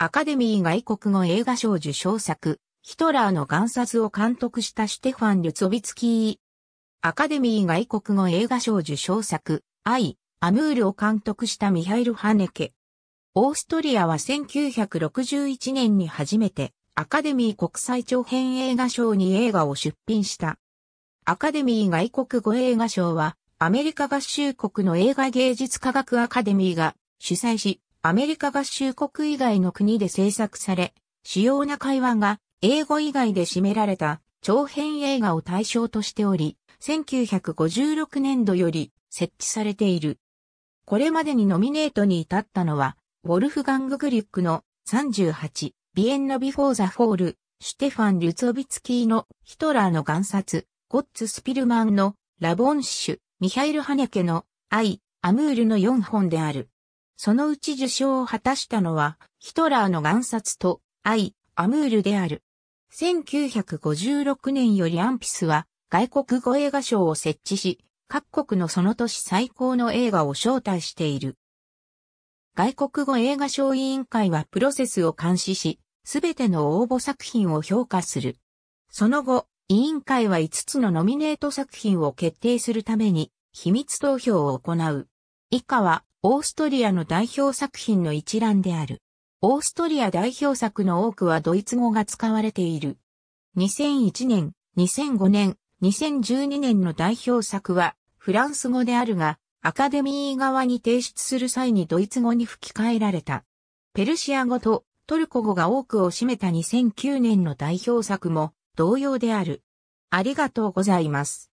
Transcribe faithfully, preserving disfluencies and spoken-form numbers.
アカデミー外国語映画賞受賞作、ヒトラーの贋札を監督したシュテファン・ルツォヴィツキー。アカデミー外国語映画賞受賞作、アイ・アムールを監督したミハイル・ハネケ。オーストリアはせんきゅうひゃくろくじゅういちねんに初めてアカデミー国際長編映画賞に映画を出品した。アカデミー外国語映画賞はアメリカ合衆国の映画芸術科学アカデミーが主催し、アメリカ合衆国以外の国で制作され、主要な会話が英語以外で占められた長編映画を対象としており、せんきゅうひゃくごじゅうろくねんどより設置されている。これまでにノミネートに至ったのは、ウォルフガング・グリュックのさんじゅうはち、ビエンナ・ビフォー・ザ・フォール、シュテファン・ルツォヴィツキーのヒトラーの贋札、ゴッツ・スピルマンのラヴォンシュ、ミハイル・ハネケのアイ・アムールのよんほんである。そのうち受賞を果たしたのは、ヒトラーの贋札と、アイ・アムールである。せんきゅうひゃくごじゅうろくねんよりアンパスは、外国語映画賞を設置し、各国のその年最高の映画を招待している。外国語映画賞委員会はプロセスを監視し、すべての応募作品を評価する。その後、委員会はいつつのノミネート作品を決定するために、秘密投票を行う。以下は、オーストリアの代表作品の一覧である。オーストリア代表作の多くはドイツ語が使われている。にせんいちねん、にせんごねん、にせんじゅうにねんの代表作はフランス語であるが、アカデミー側に提出する際にドイツ語に吹き替えられた。ペルシア語とトルコ語が多くを占めたにせんきゅうねんの代表作も同様である。ありがとうございます。